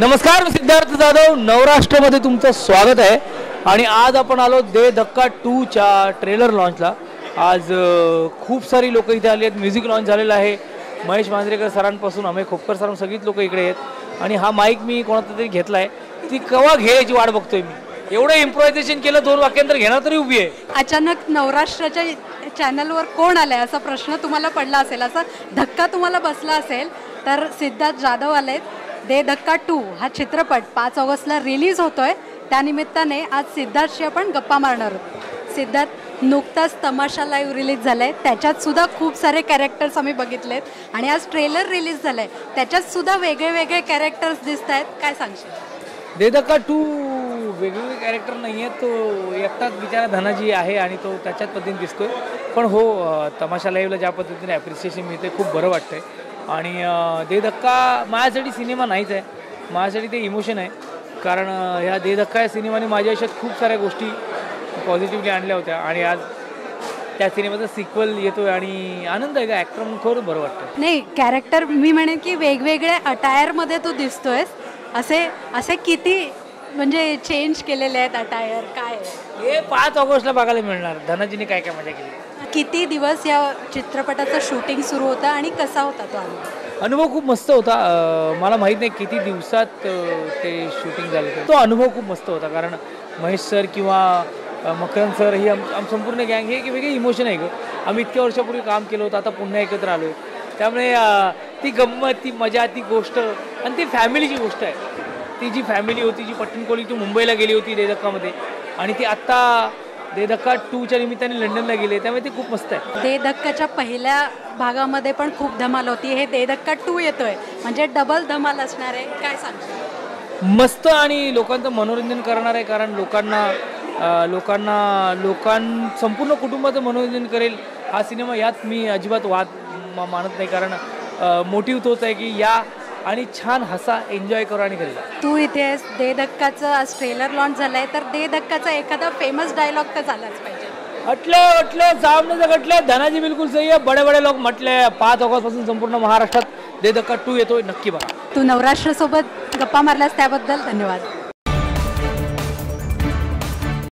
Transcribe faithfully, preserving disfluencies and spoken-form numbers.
नमस्कार, मी सिद्धार्थ जाधव, नवराष्ट्रमध्ये तुमचं स्वागत आहे। आणि आज आपण आलो दे धक्का टू च्या ट्रेलर लॉन्चला। आज खूप सारी लोक इथे आली आहेत, म्युझिक लॉन्च झालेला आहे। महेश मांजरेकर सरांपासून अमे खोपकर सर सगळीच लोक इकडे आहेत। आणि हा माईक मी कोणातरी घेतला आहे, ती कवा घ्यायची वाट बघतोय मी। एवढं इम्प्रोव्हायझेशन केलं, दोन वाक्यांतर घेणार तरी उभी आहे। अचानक नवराष्ट्राच्या चॅनलवर कोण आलाय असा प्रश्न तुम्हाला पडला असेल, असा धक्का तुम्हाला बसला असेल, तर सिद्धार्थ जाधव आलेत। दे धक्का टू हा चित्रपट पाच ऑगस्टला रिलीज होतोय, त्यानिमित्ताने आज सिद्धार्थशी आपण गप्पा मारणार आहोत। सिद्धार्थ, नुकताच तमाशा लाईव्ह रिलीज झालाय, त्याच्यात सुद्धा खूप सारे कॅरेक्टर्स आम्ही बघितलेत आणि आज ट्रेलर रिलीज झालाय, त्याच्यात सुद्धा वेगळे वेगळे कॅरेक्टर्स दिसत आहेत। काय सांगशील? दे धक्का टू वेगवेगळे कॅरेक्टर नाही आहेत, तो एकटाच बिचारा धनाजी आहे आणि तो त्याच्याच पद्धतीने दिसतोय। पण हो, तमाशा लाईव्हला ज्या पद्धतीने ॲप्रिसिएशन मिळते खूप बरं वाटतंय। आणि दे धक्का माझ्यासाठी सिनेमा नाहीच आहे, माझ्यासाठी ते इमोशन आहे। कारण ह्या दे धक्का या सिनेमाने माझ्या आयुष्यात खूप साऱ्या गोष्टी पॉझिटिव्हली आणल्या होत्या आणि आज त्या सिनेमाचा सिक्वल येतोय आणि आनंद आहे का ॲक्टर म्हणून खरं बरं वाटतं। नाही, कॅरेक्टर मी म्हणेन की वेगवेगळ्या अटायरमध्ये तू दिसतोयस, असे असे किती म्हणजे चेंज केलेले आहेत अटायर, काय हे पाच ऑगस्टला बघायला मिळणार। धनाजीने काय काय मजा केली, किती दिवस या चित्रपटाचं शूटिंग सुरू होतं आणि कसा होता तो अनुभव? अनुभव खूप मस्त होता। मला माहीत नाही किती दिवसात ते शूटिंग झालं होतं, तो अनुभव खूप मस्त होता। कारण महेश सर किंवा मक्रंद सर ही आम आम संपूर्ण गँग हे की वेगळी इमोशन आहे ग। आम्ही इतक्या वर्षापूर्वी काम केलं होतं, आता पुन्हा एकत्र आलो, त्यामुळे ती गंमत, ती मजा, ती गोष्ट आणि ती फॅमिलीची गोष्ट आहे। ती जी फॅमिली होती जी पट्टणकोली तू मुंबईला गेली होती दे धक्कामध्ये, आणि ती आत्ता दे धक्का टूच्या निमित्ताने लंडनला गेले, त्यामुळे ते खूप मस्त आहे। दे धक्काच्या पहिल्या भागामध्ये पण खूप धमाल होती, हे दे धक्का टू येतोय म्हणजे डबल धमाल असणार आहे। काय सांगशील? मस्त आणि लोकांचं मनोरंजन करणार आहे। कारण लोकांना लोकांना लोकां संपूर्ण कुटुंबाचं मनोरंजन करेल हा सिनेमा, यात मी अजिबात वाद मानत नाही। कारण मोटिव्ह तोच आहे की या आणि छान हसा, एन्जॉय करा आणि घरी जा। तू इथे आहेस, दे धक्काचं आज ट्रेलर लॉन्च झालाय, तर दे धक्काचा एखादा फेमस डायलॉग तर झालाच पाहिजे। अटलो अटलो सामने जगटलं, धनाजी बिलकुल सही आहे, बडे बडे लोक म्हटले। पाच ऑगस्ट पासून संपूर्ण महाराष्ट्रात दे धक्का टू येतोय, नक्की बघा। तू नवराष्ट्र सोबत गप्पा मारलास त्याबद्दल धन्यवाद।